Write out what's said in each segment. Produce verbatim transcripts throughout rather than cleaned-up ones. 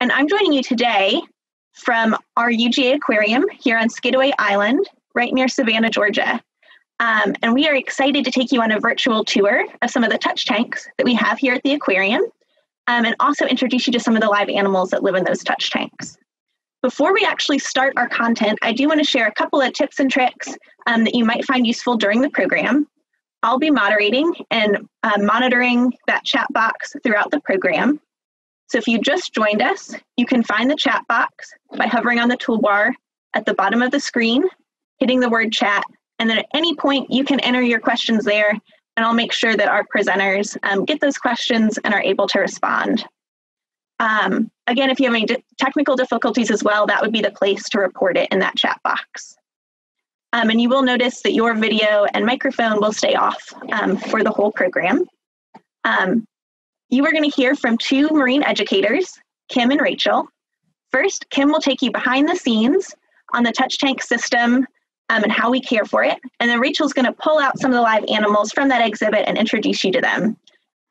and I'm joining you today from our U G A Aquarium here on Skidaway Island, right near Savannah, Georgia. Um, and we are excited to take you on a virtual tour of some of the touch tanks that we have here at the aquarium, um, and also introduce you to some of the live animals that live in those touch tanks. Before we actually start our content, I do want to share a couple of tips and tricks um, that you might find useful during the program. I'll be moderating and uh, monitoring that chat box throughout the program. So if you just joined us, you can find the chat box by hovering on the toolbar at the bottom of the screen, hitting the word chat, and then at any point you can enter your questions there, and I'll make sure that our presenters um, get those questions and are able to respond. Um, again, if you have any di- technical difficulties as well, that would be the place to report it in that chat box. Um, and you will notice that your video and microphone will stay off um, for the whole program. Um, you are going to hear from two marine educators, Kim and Rachel. First, Kim will take you behind the scenes on the touch tank system um, and how we care for it. And then Rachel's going to pull out some of the live animals from that exhibit and introduce you to them.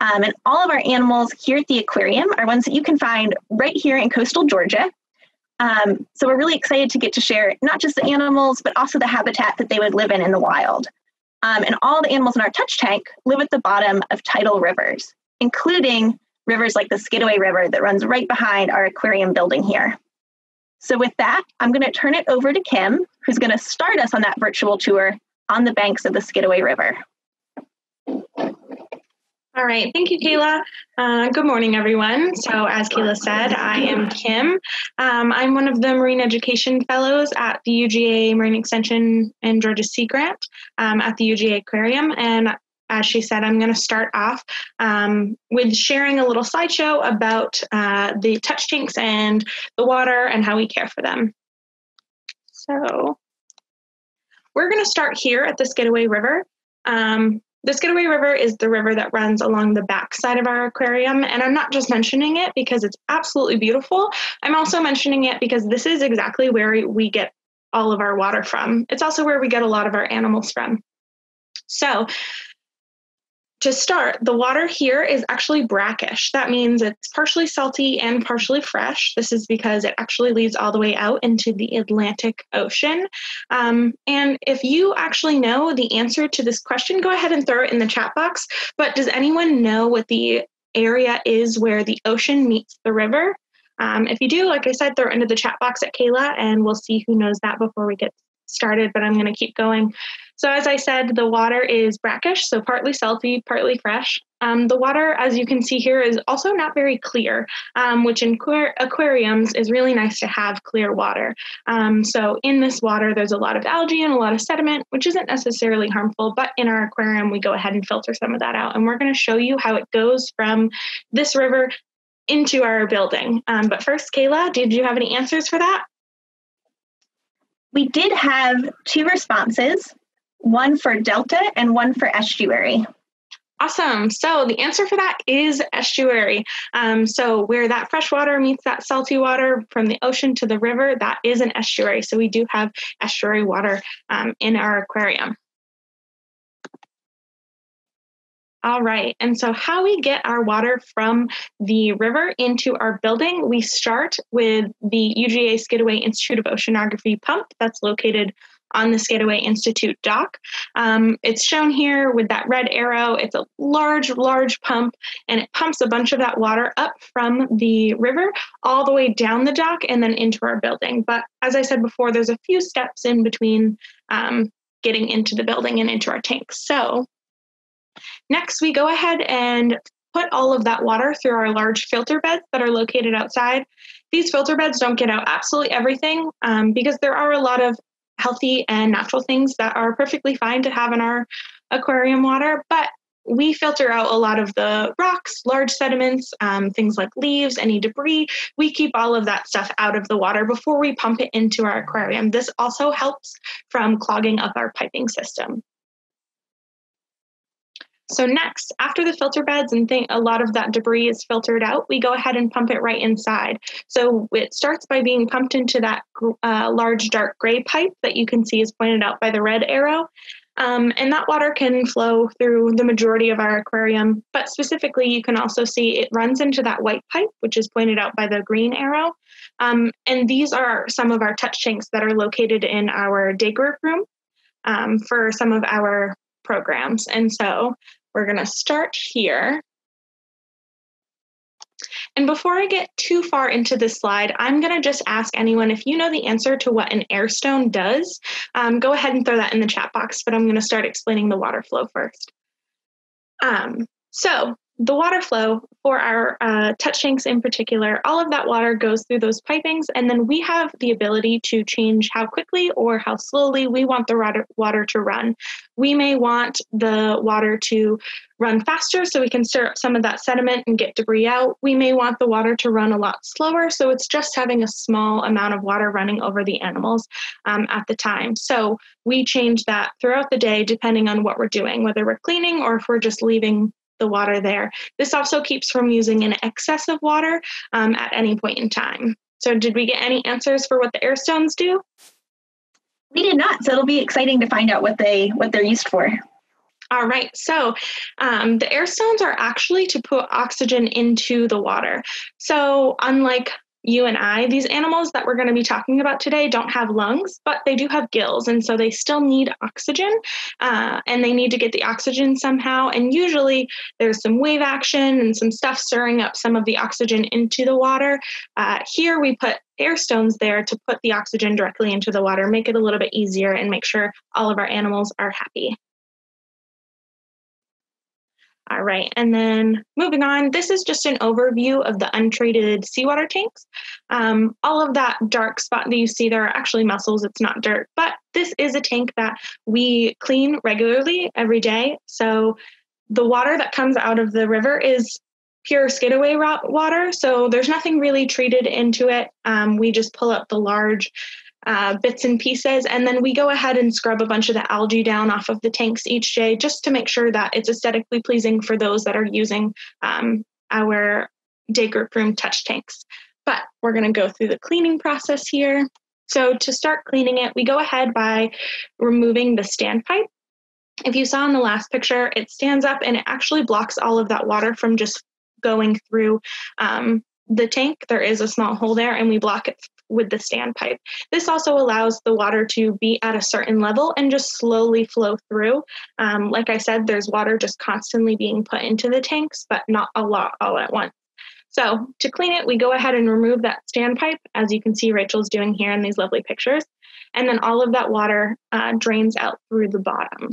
Um, and all of our animals here at the aquarium are ones that you can find right here in coastal Georgia. Um, so we're really excited to get to share not just the animals, but also the habitat that they would live in in the wild. Um, and all the animals in our touch tank live at the bottom of tidal rivers, including rivers like the Skidaway River that runs right behind our aquarium building here. So with that, I'm going to turn it over to Kim, who's going to start us on that virtual tour on the banks of the Skidaway River. All right, thank you, Kayla. Uh, good morning, everyone. So as Kayla said, I am Kim. Um, I'm one of the Marine Education Fellows at the U G A Marine Extension and Georgia Sea Grant um, at the U G A Aquarium. And as she said, I'm going to start off um, with sharing a little slideshow about uh, the touch tanks and the water and how we care for them. So we're going to start here at the Skidaway River. Um, The Skidaway River is the river that runs along the backside of our aquarium, and I'm not just mentioning it because it's absolutely beautiful. I'm also mentioning it because this is exactly where we get all of our water from. It's also where we get a lot of our animals from. So to start, the water here is actually brackish. That means it's partially salty and partially fresh. This is because it actually leads all the way out into the Atlantic Ocean. Um, and if you actually know the answer to this question, go ahead and throw it in the chat box. But does anyone know what the area is where the ocean meets the river? Um, if you do, like I said, throw it into the chat box at Kayla, and we'll see who knows that before we get started, but I'm going to keep going. So as I said, the water is brackish, so partly salty, partly fresh. Um, the water, as you can see here, is also not very clear, um, which in aqu- aquariums is really nice to have clear water. Um, so in this water, there's a lot of algae and a lot of sediment, which isn't necessarily harmful, but in our aquarium, we go ahead and filter some of that out. And we're going to show you how it goes from this river into our building. Um, but first, Kayla, did you have any answers for that? We did have two responses, one for delta and one for estuary. Awesome. So the answer for that is estuary. Um, so where that fresh water meets that salty water from the ocean to the river, that is an estuary. So we do have estuary water um, in our aquarium. All right, and so how we get our water from the river into our building, we start with the U G A Skidaway Institute of Oceanography pump that's located on the Skidaway Institute dock. Um, it's shown here with that red arrow. It's a large, large pump, and it pumps a bunch of that water up from the river all the way down the dock and then into our building. But as I said before, there's a few steps in between um, getting into the building and into our tanks. So next, we go ahead and put all of that water through our large filter beds that are located outside. These filter beds don't get out absolutely everything um, because there are a lot of healthy and natural things that are perfectly fine to have in our aquarium water, but we filter out a lot of the rocks, large sediments, um, things like leaves, any debris. We keep all of that stuff out of the water before we pump it into our aquarium. This also helps from clogging up our piping system. So next, after the filter beds and think a lot of that debris is filtered out, we go ahead and pump it right inside. So it starts by being pumped into that uh, large dark gray pipe that you can see is pointed out by the red arrow. Um, and that water can flow through the majority of our aquarium, but specifically you can also see it runs into that white pipe, which is pointed out by the green arrow. Um, and these are some of our touch tanks that are located in our day group room um, for some of our programs. And so we're going to start here. And before I get too far into this slide, I'm going to just ask anyone, if you know the answer to what an airstone does, um, go ahead and throw that in the chat box, but I'm going to start explaining the water flow first. Um, so the water flow for our uh, touch tanks in particular, all of that water goes through those pipings, and then we have the ability to change how quickly or how slowly we want the water to run. We may want the water to run faster so we can stir up some of that sediment and get debris out. We may want the water to run a lot slower, so it's just having a small amount of water running over the animals um, at the time. So we change that throughout the day depending on what we're doing, whether we're cleaning or if we're just leaving the water there. This also keeps from using an excess of water um, at any point in time. So did we get any answers for what the airstones do? We did not, so it'll be exciting to find out what they what they're used for. All right, so um, the airstones are actually to put oxygen into the water. So unlike you and I, these animals that we're going to be talking about today don't have lungs, but they do have gills, and so they still need oxygen, uh, and they need to get the oxygen somehow, and usually there's some wave action and some stuff stirring up some of the oxygen into the water. Uh, here we put airstones there to put the oxygen directly into the water, make it a little bit easier, and make sure all of our animals are happy. All right, and then moving on, this is just an overview of the untreated seawater tanks. Um, all of that dark spot that you see there are actually mussels, it's not dirt, but this is a tank that we clean regularly every day. So the water that comes out of the river is pure Skidaway water, so there's nothing really treated into it. Um, we just pull up the large Uh, bits and pieces, and then we go ahead and scrub a bunch of the algae down off of the tanks each day just to make sure that it's aesthetically pleasing for those that are using um, our day group room touch tanks. But we're going to go through the cleaning process here. So to start cleaning it, we go ahead by removing the standpipe. If you saw in the last picture, it stands up and it actually blocks all of that water from just going through um, the tank. There is a small hole there, and we block it with the standpipe. This also allows the water to be at a certain level and just slowly flow through. Um, like I said, there's water just constantly being put into the tanks, but not a lot all at once. So to clean it, we go ahead and remove that standpipe, as you can see Rachel's doing here in these lovely pictures, and then all of that water uh, drains out through the bottom.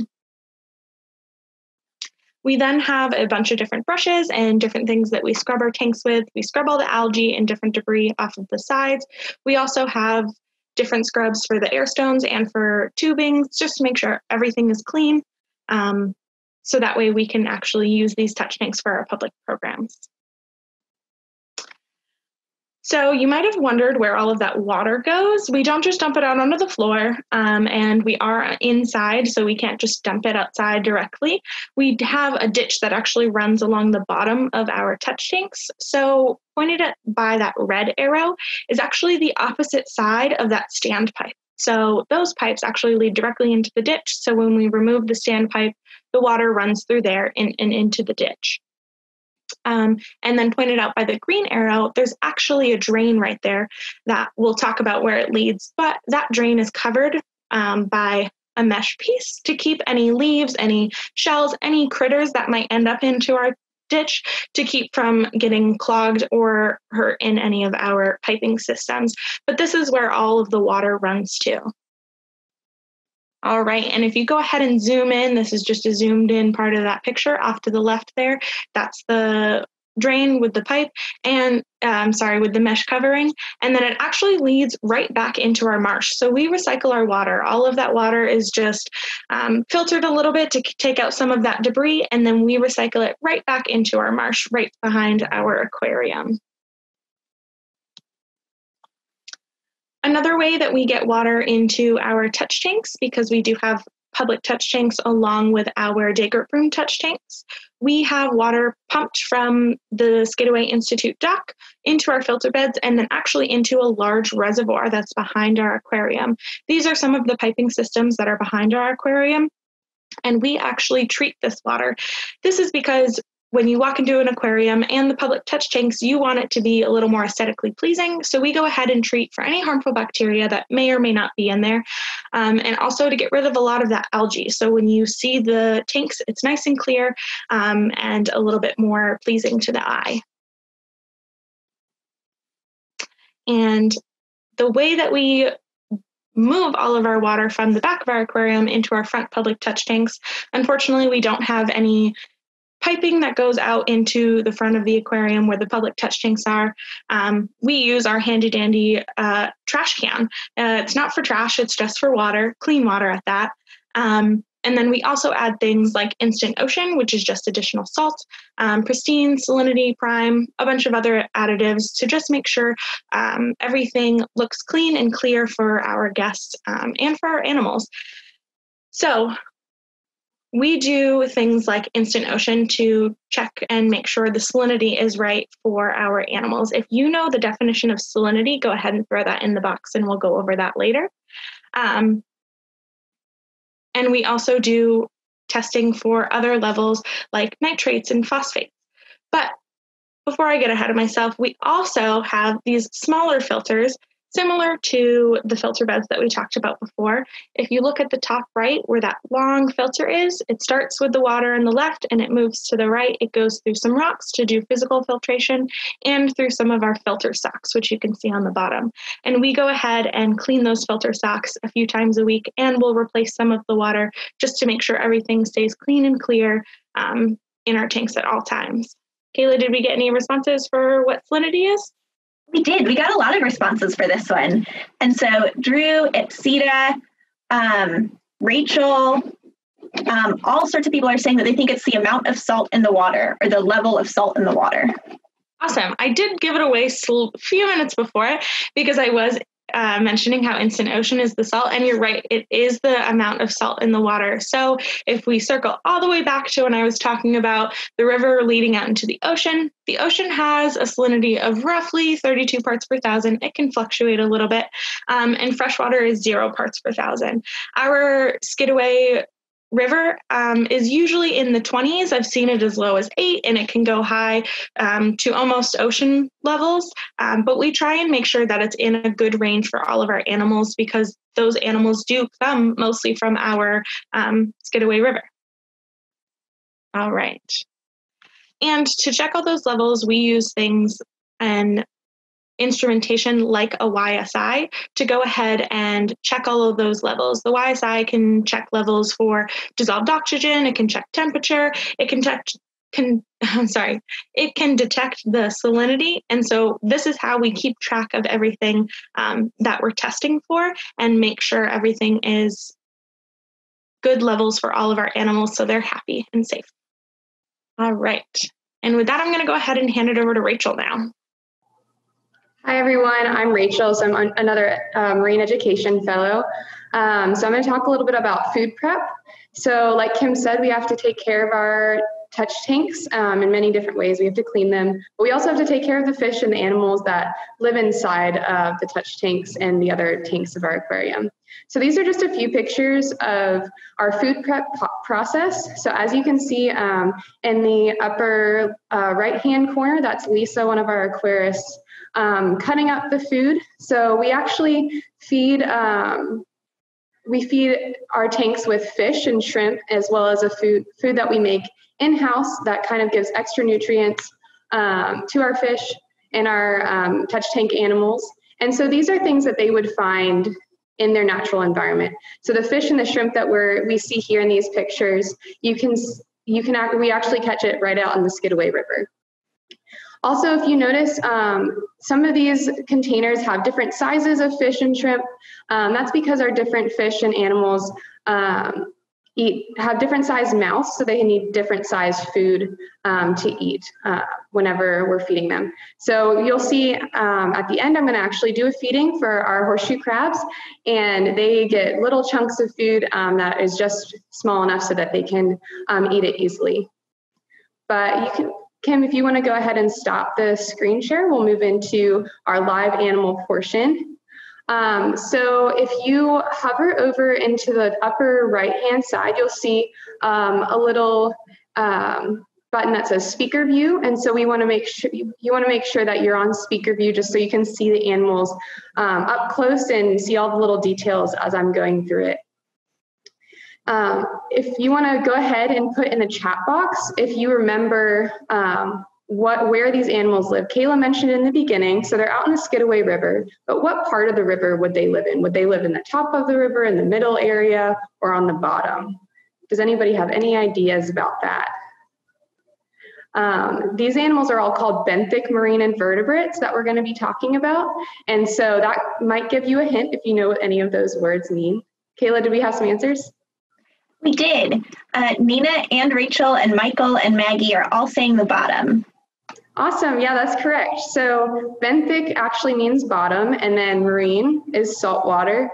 We then have a bunch of different brushes and different things that we scrub our tanks with. We scrub all the algae and different debris off of the sides. We also have different scrubs for the airstones and for tubings, just to make sure everything is clean. Um, so that way we can actually use these touch tanks for our public programs. So you might have wondered where all of that water goes. We don't just dump it out onto the floor, um, and we are inside, so we can't just dump it outside directly. We have a ditch that actually runs along the bottom of our touch tanks. So pointed at by that red arrow is actually the opposite side of that standpipe. So those pipes actually lead directly into the ditch. So when we remove the standpipe, the water runs through there and, and into the ditch. Um, and then pointed out by the green arrow, there's actually a drain right there that we'll talk about where it leads, but that drain is covered um, by a mesh piece to keep any leaves, any shells, any critters that might end up into our ditch, to keep from getting clogged or hurt in any of our piping systems. But this is where all of the water runs to. All right, and if you go ahead and zoom in, this is just a zoomed in part of that picture off to the left there. That's the drain with the pipe and, um, sorry, with the mesh covering. And then it actually leads right back into our marsh. So we recycle our water. All of that water is just um, filtered a little bit to take out some of that debris, and then we recycle it right back into our marsh right behind our aquarium. Another way that we get water into our touch tanks, because we do have public touch tanks along with our day group room touch tanks, we have water pumped from the Skidaway Institute dock into our filter beds and then actually into a large reservoir that's behind our aquarium. These are some of the piping systems that are behind our aquarium. and we actually treat this water. This is because when you walk into an aquarium and the public touch tanks, you want it to be a little more aesthetically pleasing. So we go ahead and treat for any harmful bacteria that may or may not be in there. Um, and also to get rid of a lot of that algae. So when you see the tanks, it's nice and clear um, and a little bit more pleasing to the eye. And the way that we move all of our water from the back of our aquarium into our front public touch tanks, unfortunately, we don't have any piping that goes out into the front of the aquarium where the public touch tanks are. Um, we use our handy dandy uh, trash can. Uh, it's not for trash, it's just for water, clean water at that. Um, and then we also add things like Instant Ocean, which is just additional salt, um, Pristine, Salinity Prime, a bunch of other additives to just make sure um, everything looks clean and clear for our guests um, and for our animals. So we do things like Instant Ocean to check and make sure the salinity is right for our animals. If you know the definition of salinity, go ahead and throw that in the box and we'll go over that later. Um, and we also do testing for other levels like nitrates and phosphates. But before I get ahead of myself, we also have these smaller filters similar to the filter beds that we talked about before. If you look at the top right where that long filter is, it starts with the water on the left and it moves to the right. It goes through some rocks to do physical filtration and through some of our filter socks, which you can see on the bottom. And we go ahead and clean those filter socks a few times a week, and we'll replace some of the water just to make sure everything stays clean and clear um, in our tanks at all times. Kayla, did we get any responses for what salinity is? We did. We got a lot of responses for this one. And so Drew, Ipsita, um, Rachel, um, all sorts of people are saying that they think it's the amount of salt in the water or the level of salt in the water. Awesome. I did give it away a few minutes before because I was Uh, mentioning how Instant Ocean is the salt, and you're right, it is the amount of salt in the water. So if we circle all the way back to when I was talking about the river leading out into the ocean, the ocean has a salinity of roughly thirty-two parts per thousand. It can fluctuate a little bit, um, and freshwater is zero parts per thousand. Our Skidaway River um, is usually in the twenties. I've seen it as low as eight, and it can go high um, to almost ocean levels. Um, but we try and make sure that it's in a good range for all of our animals because those animals do come mostly from our um, Skidaway River. All right. And to check all those levels, we use things and instrumentation like a Y S I to go ahead and check all of those levels. The Y S I can check levels for dissolved oxygen, it can check temperature, it can check can I'm sorry, it can detect the salinity. And so this is how we keep track of everything um, that we're testing for and make sure everything is good levels for all of our animals so they're happy and safe. All right. And with that, I'm going to go ahead and hand it over to Rachel now. Hi everyone, I'm Rachel, so I'm another uh, marine education fellow. Um, so I'm going to talk a little bit about food prep. So like Kim said, we have to take care of our touch tanks um, in many different ways. We have to clean them, but we also have to take care of the fish and the animals that live inside of the touch tanks and the other tanks of our aquarium. So these are just a few pictures of our food prep process. So as you can see um, in the upper uh, right-hand corner, that's Lisa, one of our aquarists, Um, cutting up the food. So we actually feed um, we feed our tanks with fish and shrimp, as well as a food food that we make in-house that kind of gives extra nutrients um, to our fish and our um, touch tank animals. And so these are things that they would find in their natural environment. So the fish and the shrimp that we're we see here in these pictures, you can you can act, we actually catch it right out in the Skidaway River. Also, if you notice, um, some of these containers have different sizes of fish and shrimp. Um, that's because our different fish and animals um, eat have different sized mouths, so they need different sized food um, to eat uh, whenever we're feeding them. So you'll see um, at the end, I'm going to actually do a feeding for our horseshoe crabs, and they get little chunks of food um, that is just small enough so that they can um, eat it easily. But you can. Kim, if you want to go ahead and stop the screen share, we'll move into our live animal portion. Um, so if you hover over into the upper right-hand side, you'll see um, a little um, button that says speaker view. And so we want to make sure you, you want to make sure that you're on speaker view, just so you can see the animals um, up close and see all the little details as I'm going through it. Um, if you want to go ahead and put in the chat box, if you remember um, what where these animals live. Kayla mentioned in the beginning, so they're out in the Skidaway River, but what part of the river would they live in? Would they live in the top of the river, in the middle area, or on the bottom? Does anybody have any ideas about that? Um, these animals are all called benthic marine invertebrates that we're going to be talking about. And so that might give you a hint if you know what any of those words mean. Kayla, did we have some answers? We did. Uh, Nina and Rachel and Michael and Maggie are all saying the bottom. Awesome. Yeah, that's correct. So benthic actually means bottom, and then marine is salt water.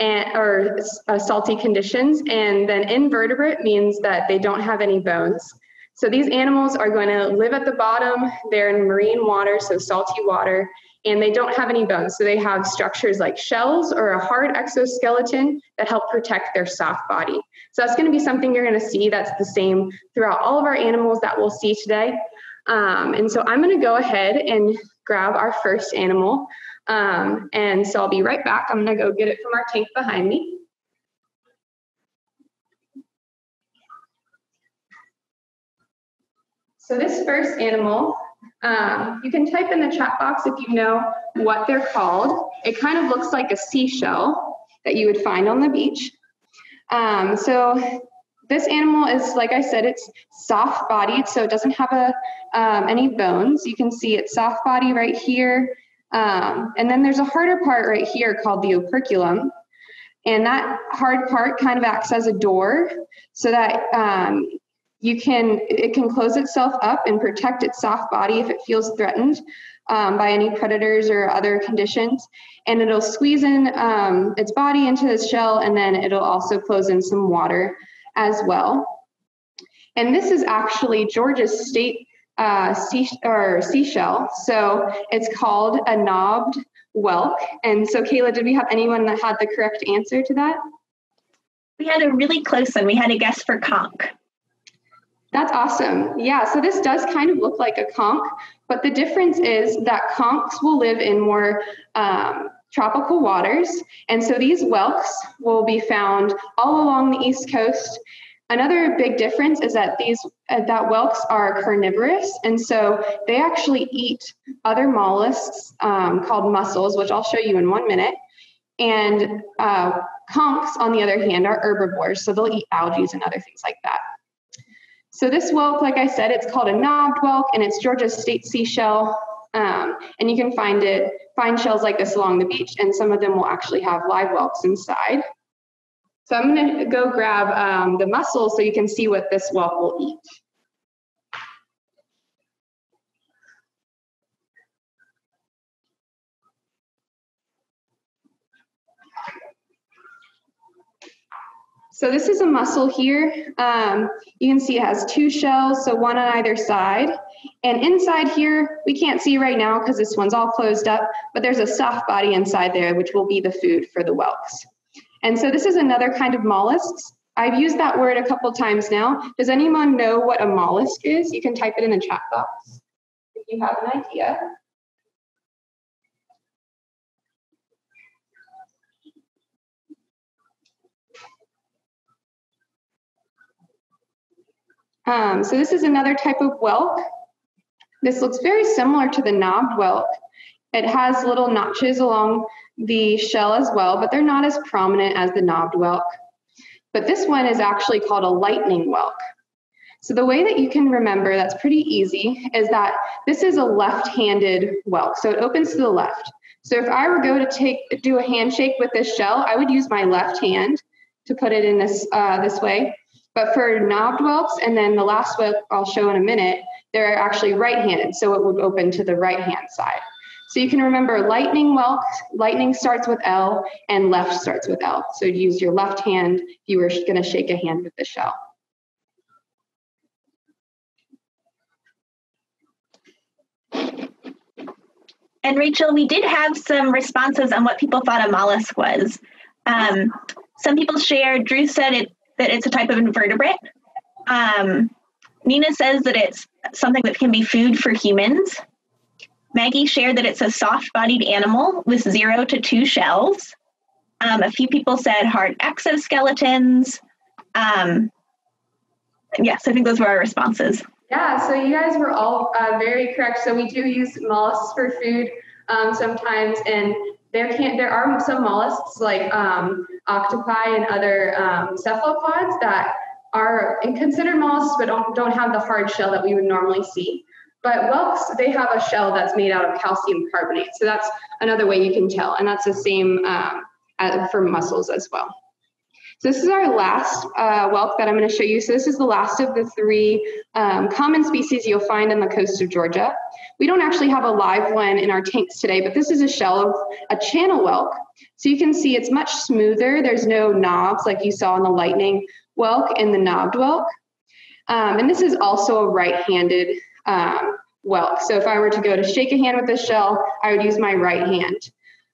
And, or uh, salty conditions. And then invertebrate means that they don't have any bones. So these animals are going to live at the bottom. They're in marine water, so salty water, and they don't have any bones. So they have structures like shells or a hard exoskeleton that help protect their soft body. So that's going to be something you're going to see that's the same throughout all of our animals that we'll see today. Um, and so I'm going to go ahead and grab our first animal. Um, and so I'll be right back. I'm going to go get it from our tank behind me. So this first animal, um, you can type in the chat box if you know what they're called. It kind of looks like a seashell that you would find on the beach. Um, so this animal is, like I said, it's soft-bodied, so it doesn't have a, um, any bones. You can see its soft body right here. Um, and then there's a harder part right here called the operculum. And that hard part kind of acts as a door so that um, You can, it can close itself up and protect its soft body if it feels threatened um, by any predators or other conditions. And it'll squeeze in um, its body into the shell, and then it'll also close in some water as well. And this is actually Georgia's state uh, sea, or seashell. So it's called a knobbed whelk. And so Kayla, did we have anyone that had the correct answer to that? We had a really close one. We had a guess for conch. That's awesome. Yeah, so this does kind of look like a conch, but the difference is that conchs will live in more um, tropical waters. And so these whelks will be found all along the East Coast. Another big difference is that these uh, that whelks are carnivorous, and so they actually eat other mollusks um, called mussels, which I'll show you in one minute. And uh, conchs, on the other hand, are herbivores, so they'll eat algae and other things like that. So this whelk, like I said, it's called a knobbed whelk, and it's Georgia's state seashell. Um, and you can find it, find shells like this along the beach, and some of them will actually have live whelks inside. So I'm going to go grab um, the mussel so you can see what this whelk will eat. So this is a mussel here. Um, you can see it has two shells, so one on either side. And inside here, we can't see right now because this one's all closed up, but there's a soft body inside there, which will be the food for the whelks. And so this is another kind of mollusks. I've used that word a couple times now. Does anyone know what a mollusk is? You can type it in the chat box if you have an idea. Um, so this is another type of whelk. This looks very similar to the knobbed whelk. It has little notches along the shell as well, but they're not as prominent as the knobbed whelk. But this one is actually called a lightning whelk. So the way that you can remember, that's pretty easy, is that this is a left-handed whelk. So it opens to the left. So if I were going to take, do a handshake with this shell, I would use my left hand to put it in this, uh, this way. But for knobbed whelks, and then the last whelk I'll show in a minute, they're actually right-handed, so it would open to the right-hand side. So you can remember lightning whelk, lightning starts with L, and left starts with L. So you'd use your left hand if you were going to shake a hand with the shell. And Rachel, we did have some responses on what people thought a mollusk was. Um, some people shared, Drew said it, that it's a type of invertebrate. Um, Nina says that it's something that can be food for humans. Maggie shared that it's a soft-bodied animal with zero to two shells. Um, a few people said hard exoskeletons. Um, yes, I think those were our responses. Yeah, so you guys were all uh, very correct. So we do use mollusks for food um, sometimes, and there can there are some mollusks like um, octopi and other um, cephalopods that are considered mollusks but don't, don't have the hard shell that we would normally see. But whelks, they have a shell that's made out of calcium carbonate. So that's another way you can tell, and that's the same um, as for mussels as well. So this is our last uh, whelk that I'm going to show you. So this is the last of the three um, common species you'll find on the coast of Georgia. We don't actually have a live one in our tanks today, but this is a shell of a channel whelk. So you can see it's much smoother. There's no knobs like you saw in the lightning whelk and the knobbed whelk. Um, and this is also a right-handed um, whelk. So if I were to go to shake a hand with this shell, I would use my right hand.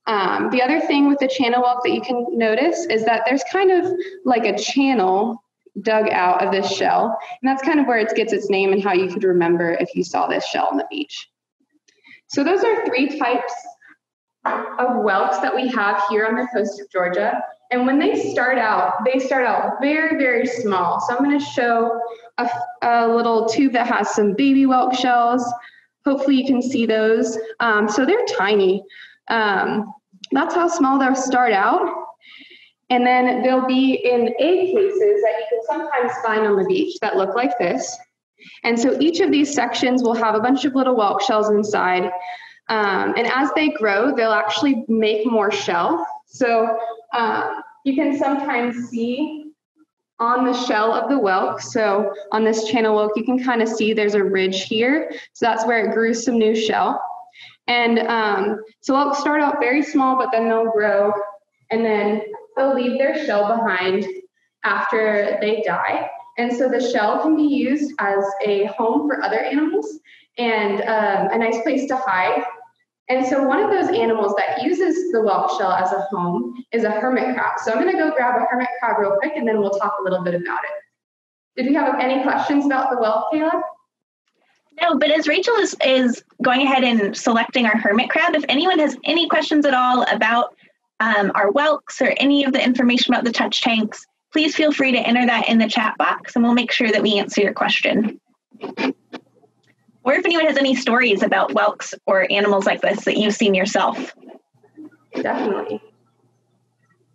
Um, the other thing with the channel whelk that you can notice is that there's kind of like a channel dug out of this shell, and that's kind of where it gets its name and how you could remember if you saw this shell on the beach. So those are three types of whelks that we have here on the coast of Georgia, and when they start out, they start out very, very small. So I'm going to show a, a little tube that has some baby whelk shells. Hopefully you can see those. Um, so they're tiny. Um, that's how small they'll start out, and then they'll be in egg cases that you can sometimes find on the beach that look like this. And so each of these sections will have a bunch of little whelk shells inside, um, and as they grow, they'll actually make more shell. So uh, you can sometimes see on the shell of the whelk, so on this channel whelk, you can kind of see there's a ridge here, so that's where it grew some new shell. And um, so they'll start out very small, but then they'll grow, and then they'll leave their shell behind after they die. And so the shell can be used as a home for other animals and um, a nice place to hide. And so one of those animals that uses the whelk shell as a home is a hermit crab. So I'm going to go grab a hermit crab real quick, and then we'll talk a little bit about it. Did we have any questions about the whelk, Kayla? No, but as Rachel is, is going ahead and selecting our hermit crab, if anyone has any questions at all about um, our whelks or any of the information about the touch tanks, please feel free to enter that in the chat box, and we'll make sure that we answer your question. Or if anyone has any stories about whelks or animals like this that you've seen yourself. Definitely.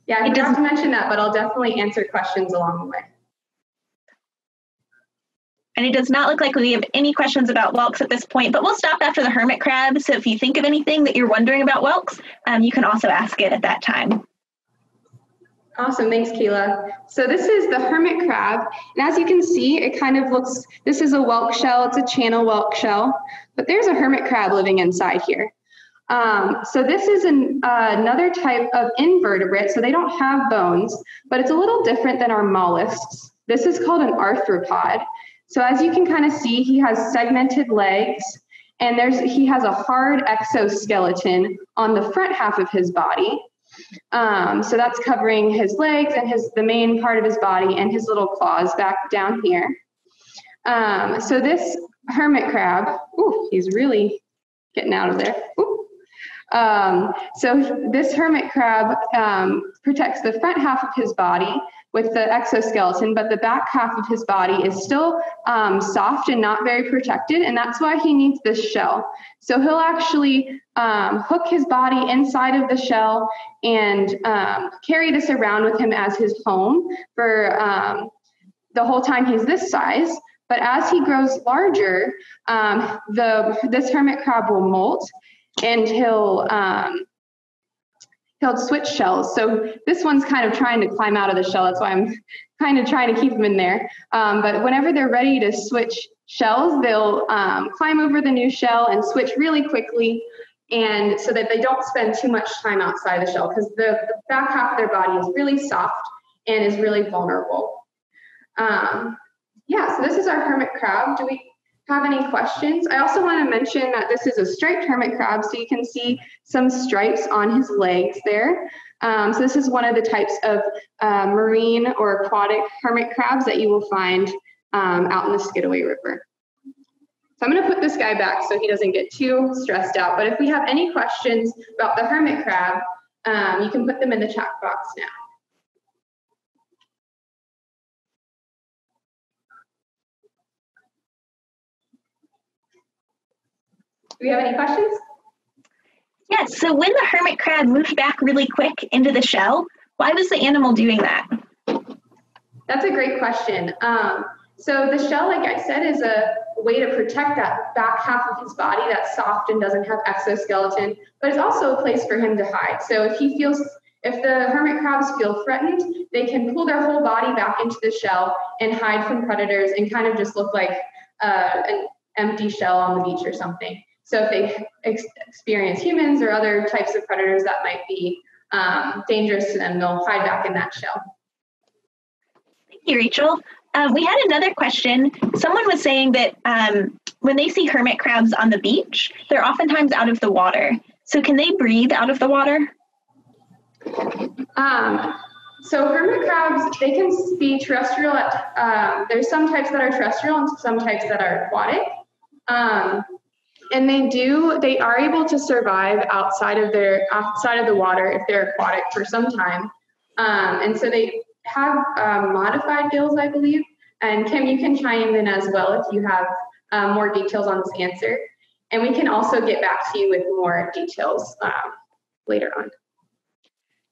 Yeah, I didn't mention that, but I'll definitely answer questions along the way. And it does not look like we have any questions about whelks at this point, but we'll stop after the hermit crab. So if you think of anything that you're wondering about whelks, um, you can also ask it at that time. Awesome, thanks, Kayla. So this is the hermit crab. And as you can see, it kind of looks, this is a whelk shell, it's a channel whelk shell, but there's a hermit crab living inside here. Um, so this is an, uh, another type of invertebrate, so they don't have bones, but it's a little different than our mollusks. This is called an arthropod. So as you can kind of see, he has segmented legs, and there's he has a hard exoskeleton on the front half of his body. Um, so that's covering his legs and his the main part of his body, and his little claws back down here. Um, so this hermit crab, ooh, he's really getting out of there. Ooh. Um, so this hermit crab um, protects the front half of his body with the exoskeleton, but the back half of his body is still um, soft and not very protected, and that's why he needs this shell. So he'll actually um, hook his body inside of the shell and um, carry this around with him as his home for um, the whole time he's this size. But as he grows larger, um, the this hermit crab will molt, and he'll um, he'll switch shells. So this one's kind of trying to climb out of the shell. That's why I'm kind of trying to keep them in there. Um, but whenever they're ready to switch shells, they'll um, climb over the new shell and switch really quickly, and so that they don't spend too much time outside the shell, because the, the back half of their body is really soft and is really vulnerable. Um, yeah, so this is our hermit crab. Do we have any questions. I also want to mention that this is a striped hermit crab, so you can see some stripes on his legs there. Um, so this is one of the types of uh, marine or aquatic hermit crabs that you will find um, out in the Skidaway River. So I'm going to put this guy back so he doesn't get too stressed out, but if we have any questions about the hermit crab, um, you can put them in the chat box now. Do we have any questions? Yes, yeah, so when the hermit crab moved back really quick into the shell, why was the animal doing that? That's a great question. Um, so the shell, like I said, is a way to protect that back half of his body that's soft and doesn't have exoskeleton, but it's also a place for him to hide. So if he feels, if the hermit crabs feel threatened, they can pull their whole body back into the shell and hide from predators and kind of just look like uh, an empty shell on the beach or something. So if they ex experience humans or other types of predators that might be um, dangerous to them, they'll hide back in that shell. Thank you, Rachel. Uh, we had another question. Someone was saying that um, when they see hermit crabs on the beach, they're oftentimes out of the water. So can they breathe out of the water? Um, so hermit crabs, they can be terrestrial. At, uh, there's some types that are terrestrial and some types that are aquatic. Um, And they do, they are able to survive outside of their, outside of the water if they're aquatic for some time. Um, and so they have um, modified gills, I believe. And Kim, you can chime in as well if you have um, more details on this answer. And we can also get back to you with more details um, later on.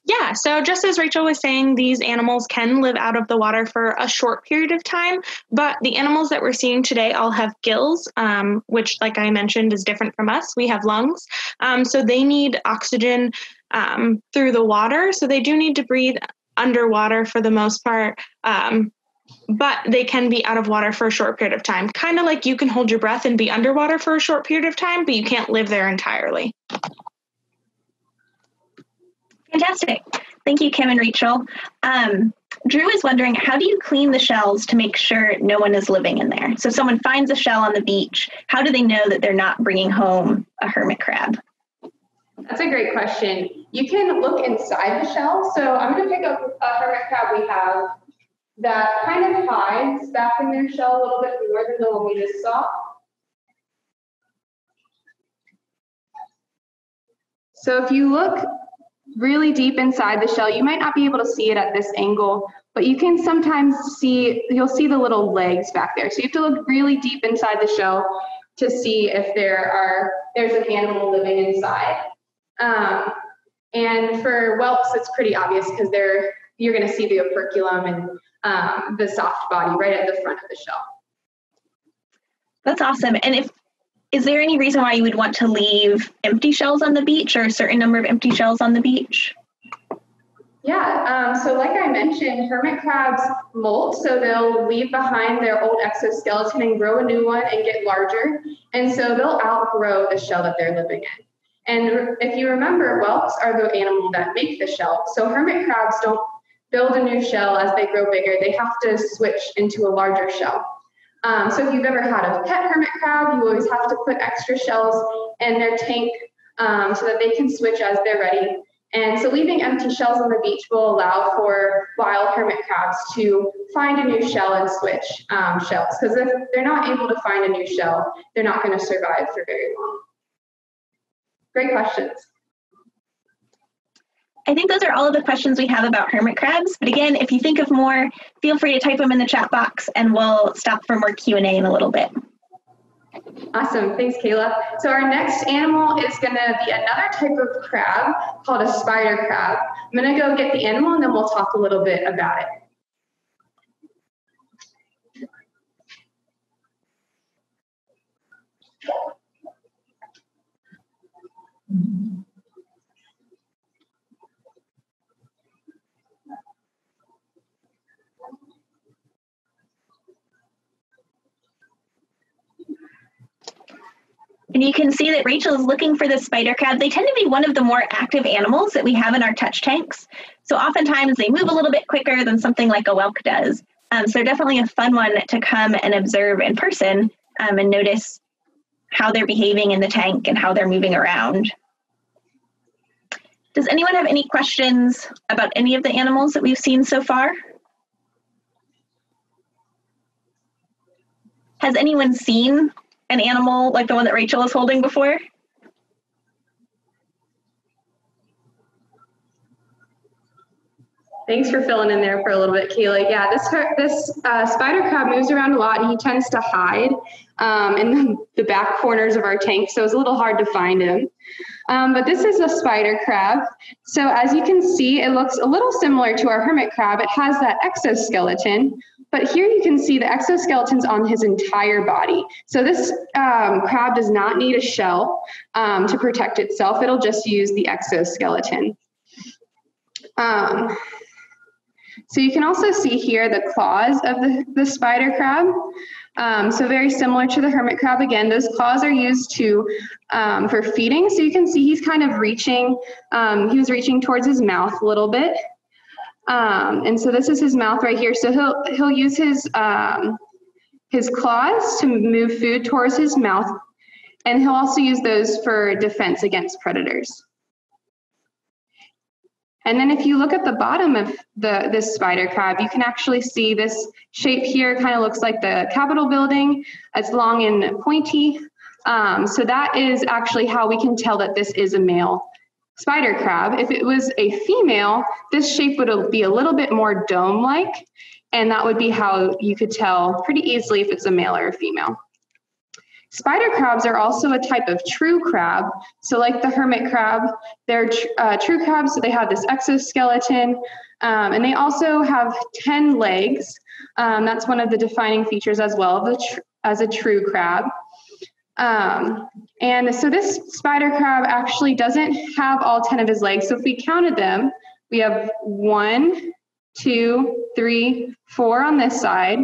Yeah, so just as Rachel was saying, these animals can live out of the water for a short period of time, but the animals that we're seeing today all have gills, um, which, like I mentioned, is different from us. We have lungs, um, so they need oxygen um, through the water, so they do need to breathe underwater for the most part, um, but they can be out of water for a short period of time, kind of like you can hold your breath and be underwater for a short period of time, but you can't live there entirely. Fantastic. Thank you, Kim and Rachel. Um, Drew is wondering, how do you clean the shells to make sure no one is living in there? So if someone finds a shell on the beach, how do they know that they're not bringing home a hermit crab? That's a great question. You can look inside the shell. So I'm going to pick up a hermit crab we have that kind of hides back in their shell a little bit more than the one we just saw. So if you look really deep inside the shell, you might not be able to see it at this angle, but you can sometimes see, you'll see the little legs back there. So you have to look really deep inside the shell to see if there are, there's an animal living inside. Um, and for whelks, it's pretty obvious because they're, you're going to see the operculum and um, the soft body right at the front of the shell. That's awesome. And if Is there any reason why you would want to leave empty shells on the beach or a certain number of empty shells on the beach? Yeah, um, so like I mentioned, hermit crabs molt, so they'll leave behind their old exoskeleton and grow a new one and get larger. And so they'll outgrow the shell that they're living in. And if you remember, whelks are the animal that make the shell. So hermit crabs don't build a new shell as they grow bigger. They have to switch into a larger shell. Um, so if you've ever had a pet hermit crab, you always have to put extra shells in their tank um, so that they can switch as they're ready. And so leaving empty shells on the beach will allow for wild hermit crabs to find a new shell and switch um, shells, because if they're not able to find a new shell, they're not going to survive for very long. Great questions. I think those are all of the questions we have about hermit crabs. But again, if you think of more, feel free to type them in the chat box and we'll stop for more Q and A in a little bit. Awesome, thanks Kayla. So our next animal is gonna be another type of crab called a spider crab. I'm gonna go get the animal and then we'll talk a little bit about it. Mm-hmm. And you can see that Rachel is looking for the spider crab. They tend to be one of the more active animals that we have in our touch tanks. So oftentimes they move a little bit quicker than something like a whelk does. Um, so they're definitely a fun one to come and observe in person. um, and notice how they're behaving in the tank and how they're moving around. Does anyone have any questions about any of the animals that we've seen so far? Has anyone seen an animal like the one that Rachel is holding before? Thanks for filling in there for a little bit, Kayla. Yeah, this this uh, spider crab moves around a lot, and he tends to hide um, in the back corners of our tank, so it's a little hard to find him. Um, but this is a spider crab. So as you can see, it looks a little similar to our hermit crab. It has that exoskeleton, but here you can see the exoskeleton's on his entire body. So this um, crab does not need a shell um, to protect itself. It'll just use the exoskeleton. Um, So you can also see here the claws of the, the spider crab. Um, so very similar to the hermit crab. Again, those claws are used to um, for feeding. So you can see he's kind of reaching, um, he was reaching towards his mouth a little bit. Um, and so this is his mouth right here. So he'll, he'll use his, um, his claws to move food towards his mouth. And he'll also use those for defense against predators. And then if you look at the bottom of the, this spider crab, you can actually see this shape here kind of looks like the Capitol building. It's long and pointy. Um, so that is actually how we can tell that this is a male spider crab. If it was a female, this shape would be a little bit more dome-like, and that would be how you could tell pretty easily if it's a male or a female. Spider crabs are also a type of true crab. So like the hermit crab, they're tr uh, true crabs, so they have this exoskeleton, um, and they also have ten legs. Um, that's one of the defining features as well of the tr as a true crab. Um, and so this spider crab actually doesn't have all ten of his legs. So if we counted them, we have one, two, three, four on this side.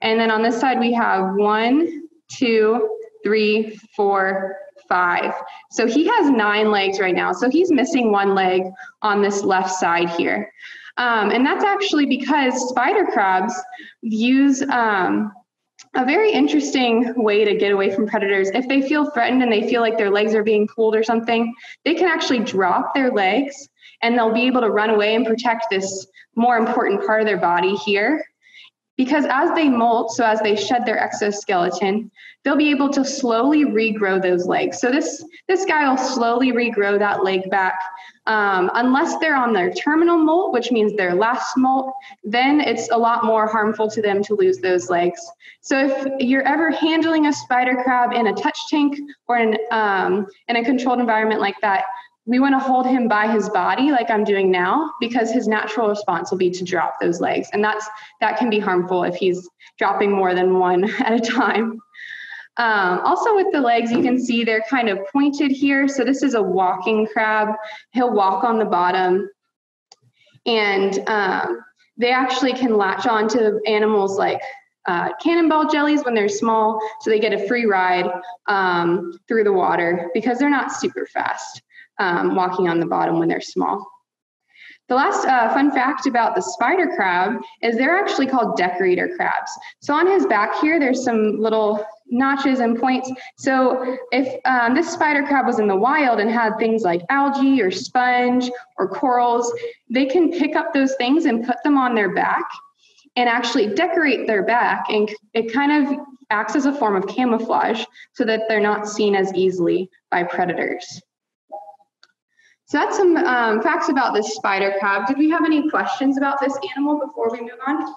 And then on this side, we have one, two, three, four, five. So he has nine legs right now. So he's missing one leg on this left side here. Um, and that's actually because spider crabs use um, a very interesting way to get away from predators. If they feel threatened and they feel like their legs are being pulled or something, they can actually drop their legs and they'll be able to run away and protect this more important part of their body here. Because as they molt, so as they shed their exoskeleton, they'll be able to slowly regrow those legs. So this, this guy will slowly regrow that leg back um, unless they're on their terminal molt, which means their last molt, then it's a lot more harmful to them to lose those legs. So if you're ever handling a spider crab in a touch tank or in, um, in a controlled environment like that, we want to hold him by his body like I'm doing now, because his natural response will be to drop those legs. And that's that can be harmful if he's dropping more than one at a time. Um, also with the legs, you can see they're kind of pointed here. So this is a walking crab. He'll walk on the bottom. And um, they actually can latch onto animals like Uh, cannonball jellies when they're small, so they get a free ride um, through the water because they're not super fast um, walking on the bottom when they're small. The last uh, fun fact about the spider crab is they're actually called decorator crabs. So on his back here, there's some little notches and points. So if um, this spider crab was in the wild and had things like algae or sponge or corals, they can pick up those things and put them on their back and actually decorate their back, and it kind of acts as a form of camouflage so that they're not seen as easily by predators. So that's some um, facts about this spider crab. Did we have any questions about this animal before we move on?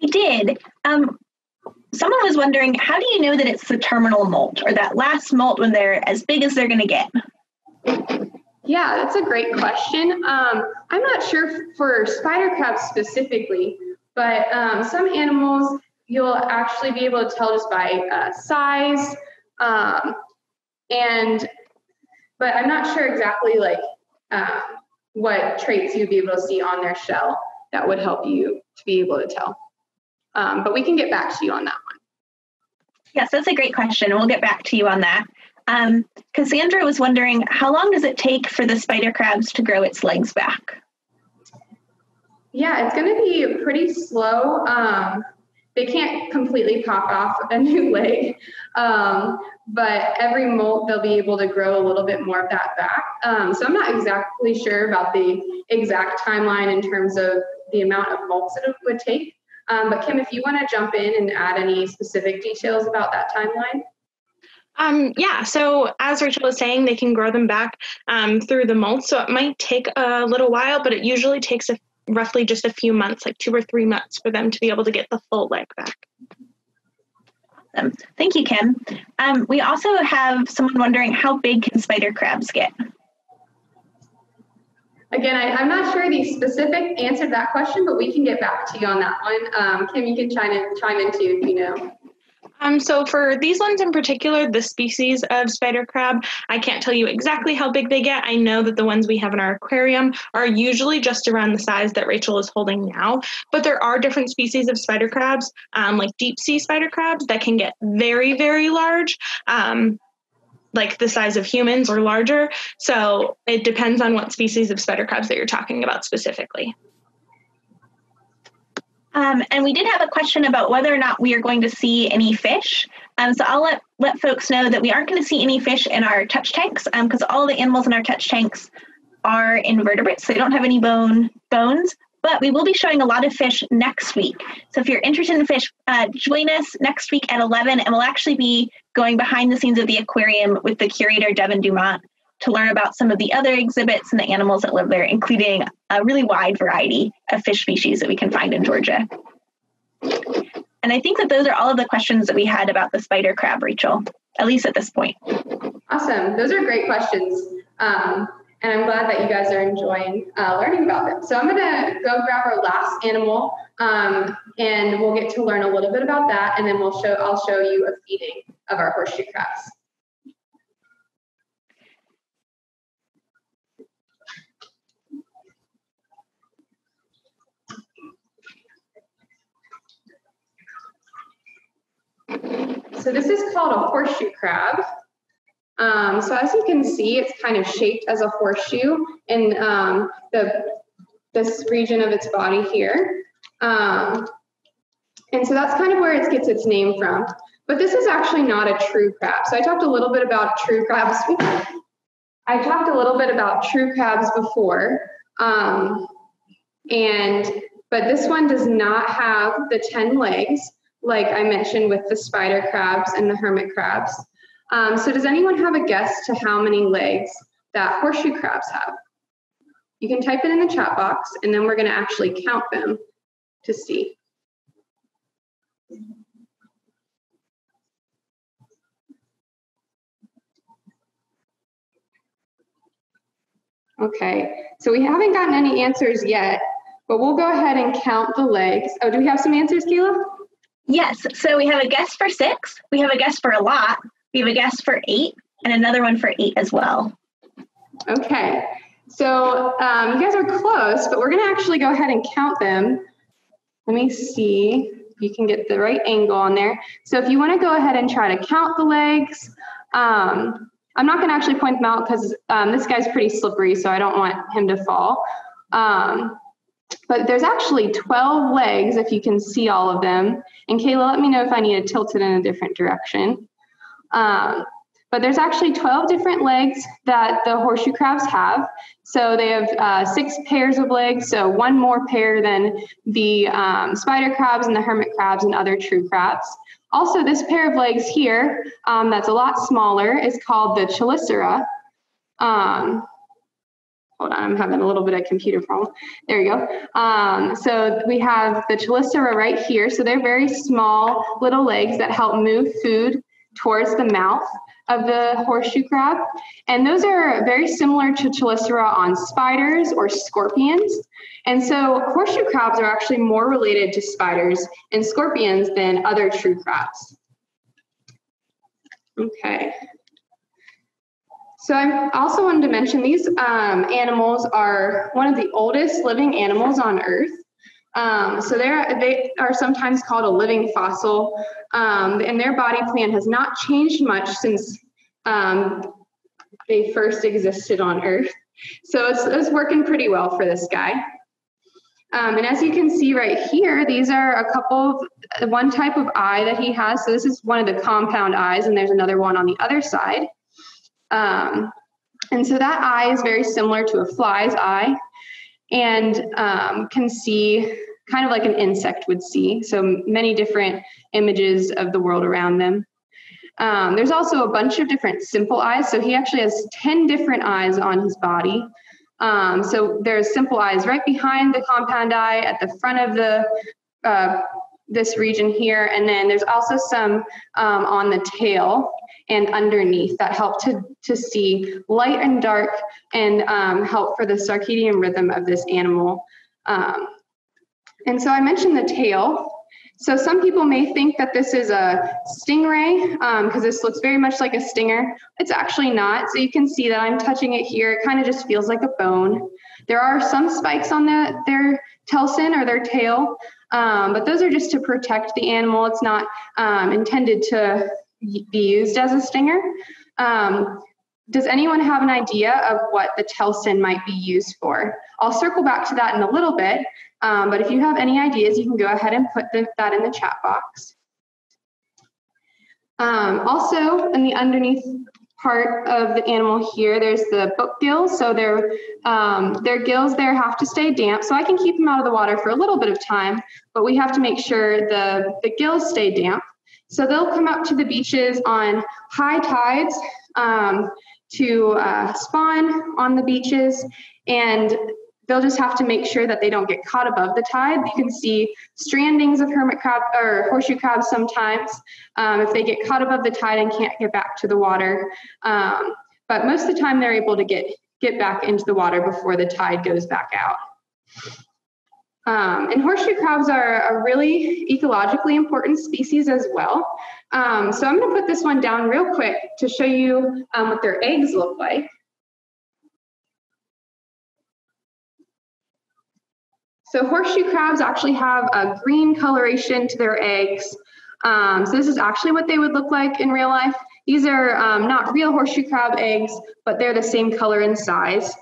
We did. Um, someone was wondering, how do you know that it's the terminal molt or that last molt when they're as big as they're gonna get? Yeah, that's a great question. Um, I'm not sure for spider crabs specifically, but um, some animals you'll actually be able to tell just by uh, size. Um, and, but I'm not sure exactly like uh, what traits you'd be able to see on their shell that would help you to be able to tell. Um, but we can get back to you on that one. Yes, that's a great question. We'll get back to you on that. Um, Cassandra was wondering, how long does it take for the spider crabs to grow its legs back? Yeah, it's going to be pretty slow. Um, They can't completely pop off a new leg, um, but every molt they'll be able to grow a little bit more of that back. Um, so I'm not exactly sure about the exact timeline in terms of the amount of molts that it would take. Um, but Kim, if you want to jump in and add any specific details about that timeline. Um, yeah, so as Rachel was saying, they can grow them back um, through the molt. So it might take a little while, but it usually takes a roughly just a few months, like two or three months for them to be able to get the full leg back. Awesome. Thank you, Kim. Um, we also have someone wondering, how big can spider crabs get? Again, I, I'm not sure the specific answer to that question, but we can get back to you on that one. Um, Kim, you can chime in, chime in too if you know. Um, so for these ones in particular, the species of spider crab, I can't tell you exactly how big they get. I know that the ones we have in our aquarium are usually just around the size that Rachel is holding now, but there are different species of spider crabs, um, like deep sea spider crabs that can get very, very large, um, like the size of humans or larger. So it depends on what species of spider crabs that you're talking about specifically. Um, and we did have a question about whether or not we are going to see any fish. Um, so I'll let, let folks know that we aren't going to see any fish in our touch tanks because um, all the animals in our touch tanks are invertebrates. So they don't have any bone bones, but we will be showing a lot of fish next week. So if you're interested in fish, uh, join us next week at eleven, and we'll actually be going behind the scenes of the aquarium with the curator, Devin Dumont, to learn about some of the other exhibits and the animals that live there, including a really wide variety of fish species that we can find in Georgia. And I think that those are all of the questions that we had about the spider crab, Rachel, at least at this point. Awesome. Those are great questions. Um, and I'm glad that you guys are enjoying uh, learning about them. So I'm going to go grab our last animal um, and we'll get to learn a little bit about that. And then we'll show, I'll show you a feeding of our horseshoe crabs. So this is called a horseshoe crab. Um, so as you can see, it's kind of shaped as a horseshoe in um, the, this region of its body here. Um, and so that's kind of where it gets its name from. But this is actually not a true crab. So I talked a little bit about true crabs. I talked a little bit about true crabs before. Um, and, but this one does not have the ten legs, like I mentioned with the spider crabs and the hermit crabs. Um, so does anyone have a guess to how many legs that horseshoe crabs have? You can type it in the chat box, and then we're gonna actually count them to see. Okay, so we haven't gotten any answers yet, but we'll go ahead and count the legs. Oh, do we have some answers, Kayla? Yes, so we have a guess for six, we have a guess for a lot, we have a guess for eight, and another one for eight as well. Okay, so um, you guys are close, but we're gonna actually go ahead and count them. Let me see if you can get the right angle on there. So if you wanna go ahead and try to count the legs, um, I'm not gonna actually point them out because um, this guy's pretty slippery, so I don't want him to fall. Um, But there's actually twelve legs, if you can see all of them. And Kayla, let me know if I need to tilt it in a different direction. Um, but there's actually twelve different legs that the horseshoe crabs have. So they have uh, six pairs of legs, so one more pair than the um, spider crabs and the hermit crabs and other true crabs. Also, this pair of legs here, um, that's a lot smaller, is called the chelicera. Um, Hold on, I'm having a little bit of computer problem. There you go. Um, so we have the chelicera right here. So they're very small little legs that help move food towards the mouth of the horseshoe crab. And those are very similar to chelicera on spiders or scorpions. And so horseshoe crabs are actually more related to spiders and scorpions than other true crabs. Okay. So I also wanted to mention these um, animals are one of the oldest living animals on Earth. Um, so they are sometimes called a living fossil, um, and their body plan has not changed much since um, they first existed on Earth. So it's, it's working pretty well for this guy. Um, and as you can see right here, these are a couple of, one type of eye that he has. So this is one of the compound eyes, and there's another one on the other side. Um, and so that eye is very similar to a fly's eye, and um, can see kind of like an insect would see. So many different images of the world around them. Um, there's also a bunch of different simple eyes. So he actually has ten different eyes on his body. Um, so there's simple eyes right behind the compound eye at the front of the uh, this region here. And then there's also some um, on the tail and underneath that help to, to see light and dark, and um, help for the circadian rhythm of this animal. Um, and so I mentioned the tail. So some people may think that this is a stingray, because um, this looks very much like a stinger. It's actually not. So you can see that I'm touching it here. It kind of just feels like a bone. There are some spikes on the, their telson or their tail, um, but those are just to protect the animal. It's not um, intended to be used as a stinger. Um, does anyone have an idea of what the telson might be used for? I'll circle back to that in a little bit. Um, but if you have any ideas, you can go ahead and put the, that in the chat box. Um, also, in the underneath part of the animal here, there's the book gills. So their, um, their gills there have to stay damp. So I can keep them out of the water for a little bit of time, but we have to make sure the, the gills stay damp. So they'll come up to the beaches on high tides um, to uh, spawn on the beaches, and they'll just have to make sure that they don't get caught above the tide. You can see strandings of hermit crab or horseshoe crabs sometimes um, if they get caught above the tide and can't get back to the water. Um, but most of the time they're able to get, get back into the water before the tide goes back out. Um, and horseshoe crabs are a really ecologically important species as well. Um, so I'm gonna put this one down real quick to show you um, what their eggs look like. So horseshoe crabs actually have a green coloration to their eggs. Um, so this is actually what they would look like in real life. These are um, not real horseshoe crab eggs, but they're the same color and size.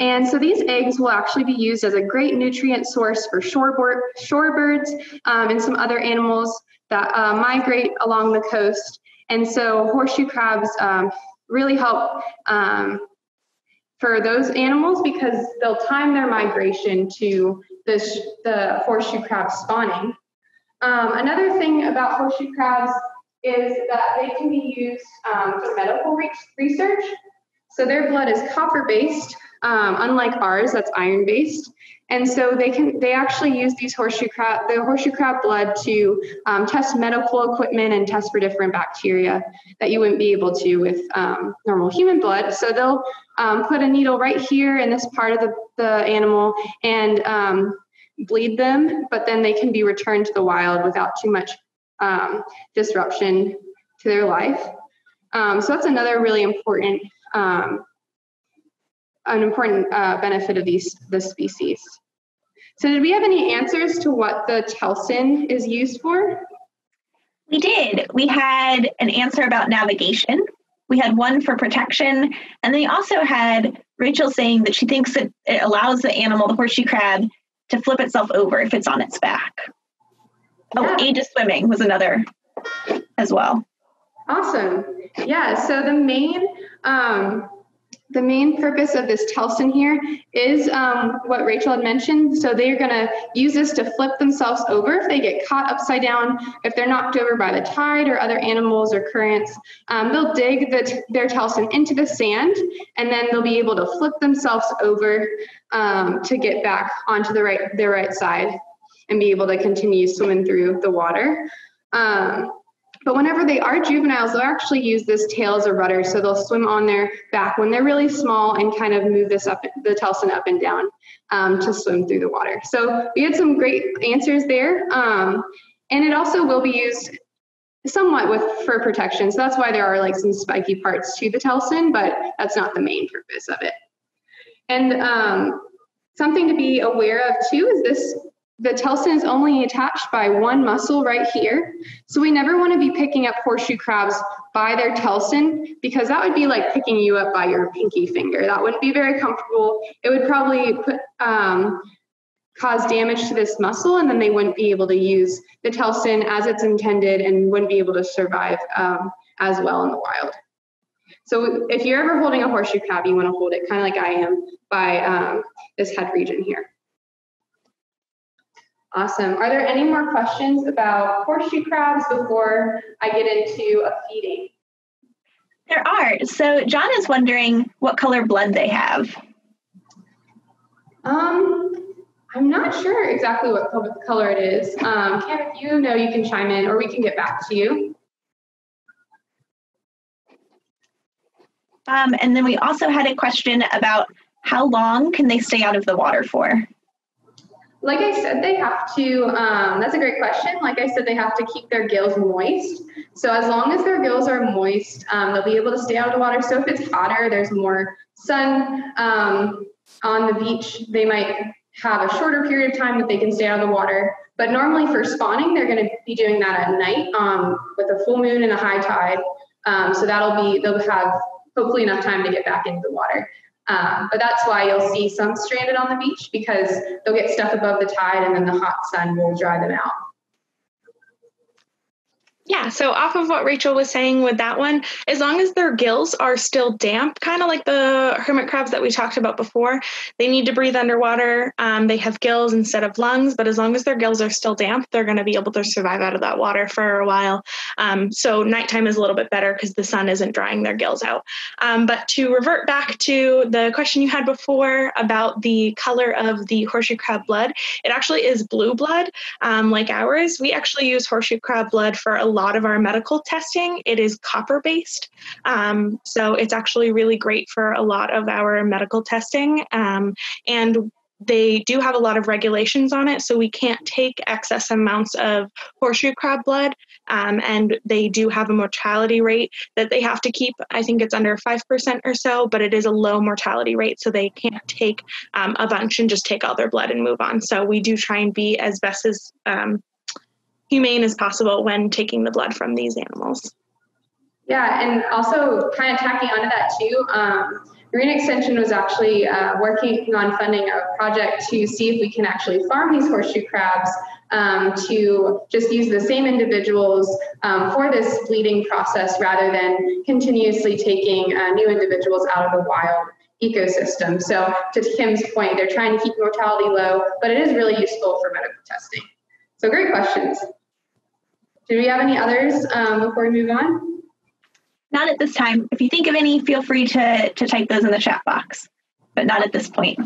And so these eggs will actually be used as a great nutrient source for shorebird, shorebirds um, and some other animals that uh, migrate along the coast. And so horseshoe crabs um, really help um, for those animals, because they'll time their migration to the, sh the horseshoe crab spawning. Um, another thing about horseshoe crabs is that they can be used um, for medical re research. So their blood is copper-based, um, unlike ours, that's iron-based. And so they can they actually use these horseshoe crab the horseshoe crab blood to um, test medical equipment and test for different bacteria that you wouldn't be able to with um, normal human blood. So they'll um, put a needle right here in this part of the, the animal and um, bleed them, but then they can be returned to the wild without too much um, disruption to their life. Um, so that's another really important um, an important uh, benefit of these this species. So did we have any answers to what the telson is used for? We did. We had an answer about navigation. We had one for protection. And they also had Rachel saying that she thinks that it allows the animal, the horseshoe crab, to flip itself over if it's on its back. Yeah. Oh, aid to swimming was another as well. Awesome. Yeah, so the main, um, The main purpose of this telson here is um, what Rachel had mentioned. So they are going to use this to flip themselves over if they get caught upside down, if they're knocked over by the tide or other animals or currents. Um, they'll dig the, their telson into the sand, and then they'll be able to flip themselves over um, to get back onto the right, their right side and be able to continue swimming through the water. Um, But whenever they are juveniles, they'll actually use this tail as a rudder. So they'll swim on their back when they're really small and kind of move this up, the telson up and down um, to swim through the water. So we had some great answers there. Um, and it also will be used somewhat with for protection. So that's why there are like some spiky parts to the telson, but that's not the main purpose of it. And um, something to be aware of too is this. The telson is only attached by one muscle right here. So we never want to be picking up horseshoe crabs by their telson, because that would be like picking you up by your pinky finger. That wouldn't be very comfortable. It would probably put, um, cause damage to this mussel, and then they wouldn't be able to use the telson as it's intended and wouldn't be able to survive um, as well in the wild. So if you're ever holding a horseshoe crab, you want to hold it kind of like I am by um, this head region here. Awesome. Are there any more questions about horseshoe crabs before I get into a feeding? There are. So John is wondering what color blood they have. Um, I'm not sure exactly what color it is. Um, Cam, if you know, you can chime in, or we can get back to you. Um, and then we also had a question about how long can they stay out of the water for? Like I said, they have to, um, that's a great question. Like I said, they have to keep their gills moist. So as long as their gills are moist, um, they'll be able to stay out of the water. So if it's hotter, there's more sun um, on the beach, they might have a shorter period of time that they can stay out of the water. But normally for spawning, they're gonna be doing that at night um, with a full moon and a high tide. Um, so that'll be, they'll have hopefully enough time to get back into the water. Um, but that's why you'll see some stranded on the beach, because they'll get stuff above the tide and then the hot sun will dry them out. Yeah, so off of what Rachel was saying with that one, as long as their gills are still damp, kind of like the hermit crabs that we talked about before, they need to breathe underwater. Um, they have gills instead of lungs, but as long as their gills are still damp, they're going to be able to survive out of that water for a while. Um, so nighttime is a little bit better because the sun isn't drying their gills out. Um, but to revert back to the question you had before about the color of the horseshoe crab blood, it actually is blue blood um, like ours. We actually use horseshoe crab blood for a lot of our medical testing. It is copper based. Um, so it's actually really great for a lot of our medical testing. Um, and they do have a lot of regulations on it. So we can't take excess amounts of horseshoe crab blood. Um, and they do have a mortality rate that they have to keep. I think it's under five percent or so, but it is a low mortality rate. So they can't take um, a bunch and just take all their blood and move on. So we do try and be as best as um, humane as possible when taking the blood from these animals. Yeah, and also kind of tacking onto that too, um, Marine Extension was actually uh, working on funding a project to see if we can actually farm these horseshoe crabs um, to just use the same individuals um, for this bleeding process rather than continuously taking uh, new individuals out of the wild ecosystem. So to Kim's point, they're trying to keep mortality low, but it is really useful for medical testing. So great questions. Do we have any others um, before we move on? Not at this time. If you think of any, feel free to, to type those in the chat box, but not at this point.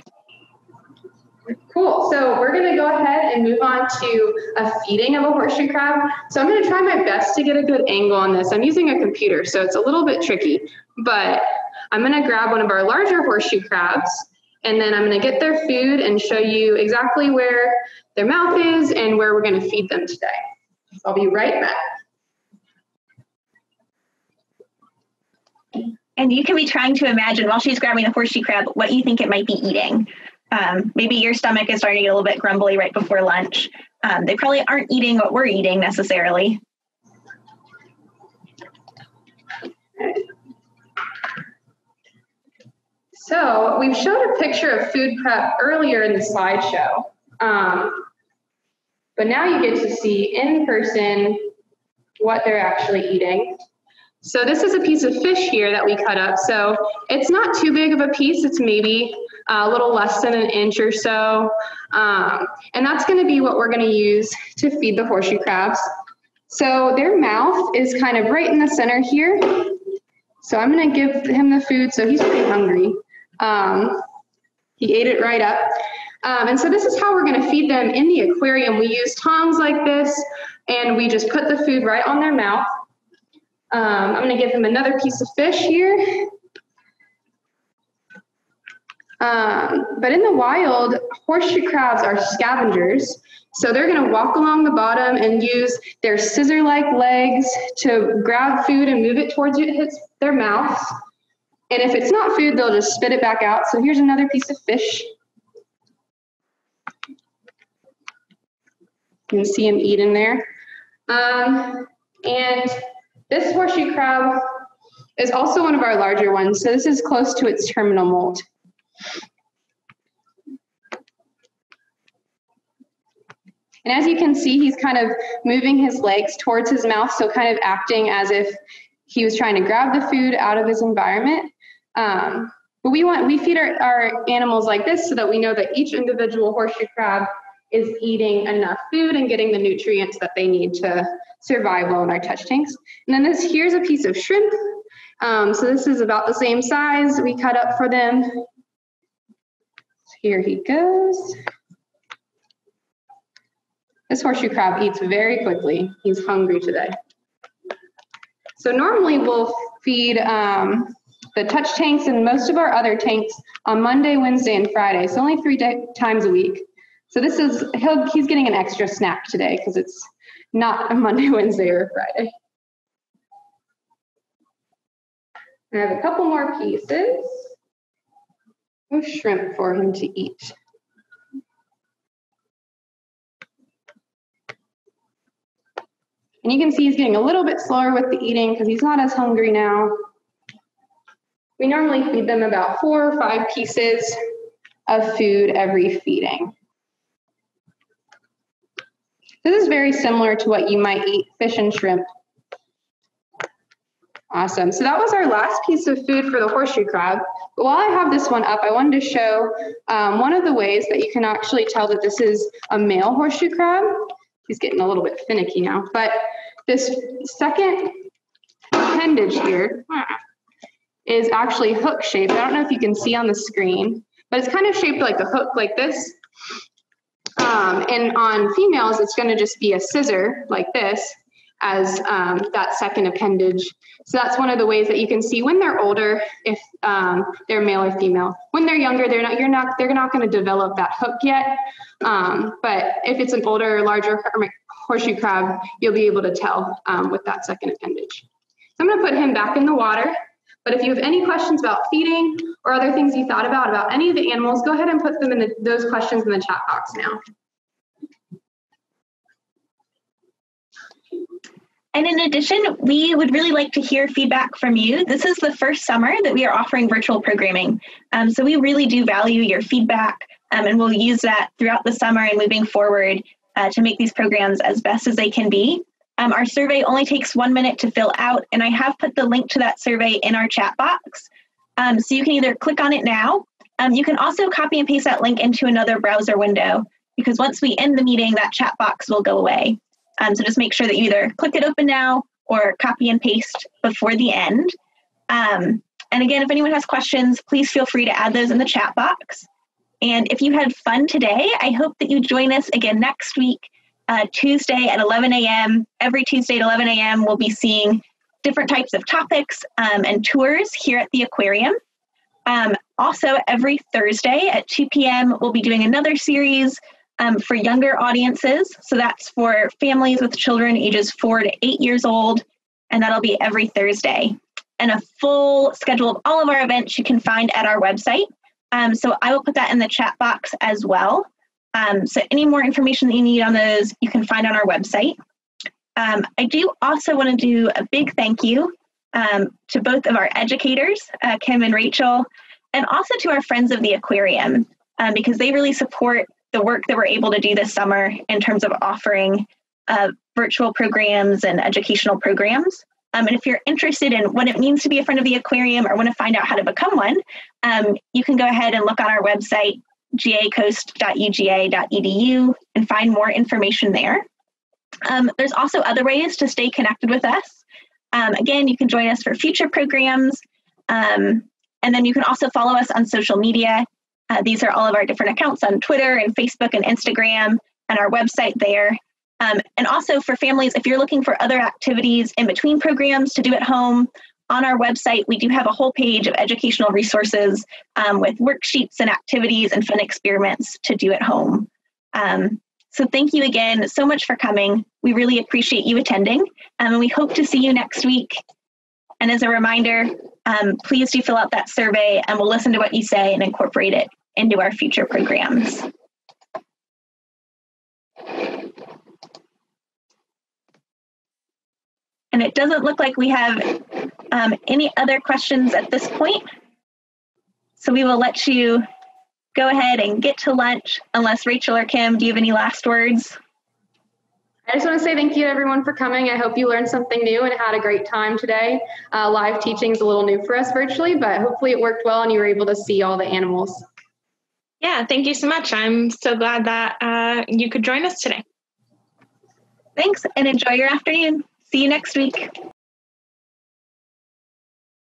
Cool. So we're going to go ahead and move on to a feeding of a horseshoe crab. So I'm going to try my best to get a good angle on this. I'm using a computer, so it's a little bit tricky, but I'm going to grab one of our larger horseshoe crabs, and then I'm going to get their food and show you exactly where their mouth is and where we're going to feed them today. I'll be right back. And you can be trying to imagine while she's grabbing a horseshoe crab what you think it might be eating. Um, maybe your stomach is starting to get a little bit grumbly right before lunch. Um, they probably aren't eating what we're eating necessarily. So we've shown a picture of food prep earlier in the slideshow. Um, but now you get to see in person what they're actually eating. So this is a piece of fish here that we cut up. So it's not too big of a piece. It's maybe a little less than an inch or so. Um, and that's going to be what we're going to use to feed the horseshoe crabs. So their mouth is kind of right in the center here. So I'm going to give him the food. So he's pretty hungry. Um, he ate it right up. Um, and so this is how we're going to feed them in the aquarium. We use tongs like this, and we just put the food right on their mouth. Um, I'm going to give them another piece of fish here. Um, but in the wild, horseshoe crabs are scavengers. So they're going to walk along the bottom and use their scissor-like legs to grab food and move it towards it hits their mouths. And if it's not food, they'll just spit it back out. So here's another piece of fish. You can see him eat in there. Um, and this horseshoe crab is also one of our larger ones. So this is close to its terminal molt. And as you can see, he's kind of moving his legs towards his mouth, so kind of acting as if he was trying to grab the food out of his environment. Um, but we want we feed our, our animals like this so that we know that each individual horseshoe crab is eating enough food and getting the nutrients that they need to survive well in our touch tanks. And then this here's a piece of shrimp. Um, so this is about the same size. We cut up for them. So here he goes. This horseshoe crab eats very quickly. He's hungry today. So normally we'll feed um, the touch tanks and most of our other tanks on Monday, Wednesday, and Friday. So only three day, times a week. So this is, he'll, he's getting an extra snack today because it's not a Monday, Wednesday, or Friday. I have a couple more pieces of shrimp for him to eat. And you can see he's getting a little bit slower with the eating because he's not as hungry now. We normally feed them about four or five pieces of food every feeding. This is very similar to what you might eat fish and shrimp. Awesome. So that was our last piece of food for the horseshoe crab. But while I have this one up, I wanted to show um, one of the ways that you can actually tell that this is a male horseshoe crab. He's getting a little bit finicky now, but this second appendage here is actually hook shaped. I don't know if you can see on the screen, but it's kind of shaped like a hook like this. Um, and on females, it's going to just be a scissor like this as um, that second appendage. So that's one of the ways that you can see when they're older, if um, they're male or female. When they're younger, they're not, you're not, they're not going to develop that hook yet. Um, but if it's an older, larger horseshoe crab, you'll be able to tell um, with that second appendage. So I'm going to put him back in the water. But if you have any questions about feeding or other things you thought about, about any of the animals, go ahead and put them in the, those questions in the chat box now. And in addition, we would really like to hear feedback from you. This is the first summer that we are offering virtual programming. Um, so we really do value your feedback, um, and we'll use that throughout the summer and moving forward uh, to make these programs as best as they can be. Um, our survey only takes one minute to fill out, and I have put the link to that survey in our chat box. Um, so you can either click on it now. Um, you can also copy and paste that link into another browser window, because once we end the meeting, that chat box will go away. Um, so just make sure that you either click it open now or copy and paste before the end. Um, and again, if anyone has questions, please feel free to add those in the chat box. And if you had fun today, I hope that you join us again next week. Uh, Tuesday at eleven A M Every Tuesday at eleven A M we'll be seeing different types of topics um, and tours here at the aquarium. Um, also, every Thursday at two P M we'll be doing another series um, for younger audiences. So that's for families with children ages four to eight years old, and that'll be every Thursday. And a full schedule of all of our events you can find at our website. Um, so I will put that in the chat box as well. Um, so any more information that you need on those, you can find on our website. Um, I do also want to do a big thank you um, to both of our educators, uh, Kim and Rachel, and also to our friends of the aquarium, um, because they really support the work that we're able to do this summer in terms of offering uh, virtual programs and educational programs. Um, and if you're interested in what it means to be a friend of the aquarium or want to find out how to become one, um, you can go ahead and look on our website, G A coast dot U G A dot E D U, and find more information there. Um, there's also other ways to stay connected with us. Um, again, you can join us for future programs, um, and then you can also follow us on social media. Uh, these are all of our different accounts on Twitter and Facebook and Instagram, and our website there. Um, and also for families, if you're looking for other activities in between programs to do at home, on our website, we do have a whole page of educational resources um, with worksheets and activities and fun experiments to do at home. Um, so thank you again so much for coming. We really appreciate you attending, um, and we hope to see you next week. And as a reminder, um, please do fill out that survey, and we'll listen to what you say and incorporate it into our future programs. And it doesn't look like we have um, any other questions at this point. So we will let you go ahead and get to lunch, unless Rachel or Kim, do you have any last words? I just want to say thank you to everyone for coming. I hope you learned something new and had a great time today. Uh, live teaching is a little new for us virtually, but hopefully it worked well and you were able to see all the animals. Yeah, thank you so much. I'm so glad that uh, you could join us today. Thanks, and enjoy your afternoon. See you next week.